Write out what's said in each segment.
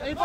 Dispo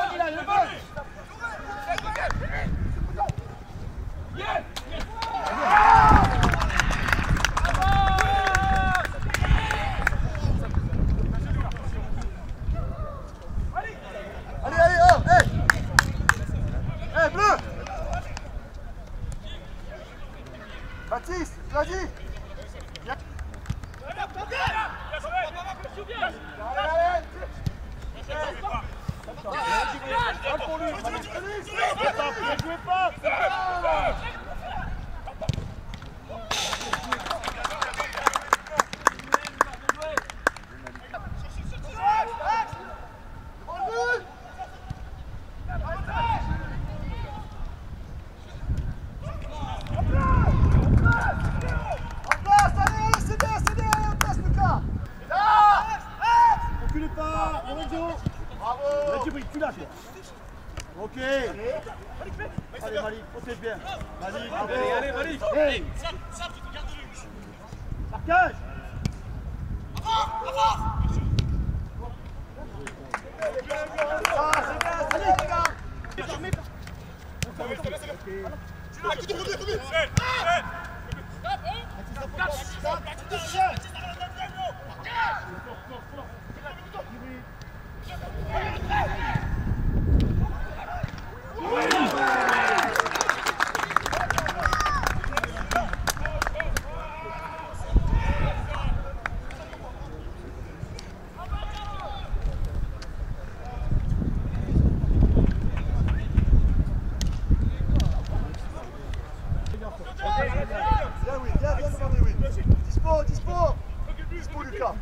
Lucas.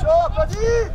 Chop, vas-y.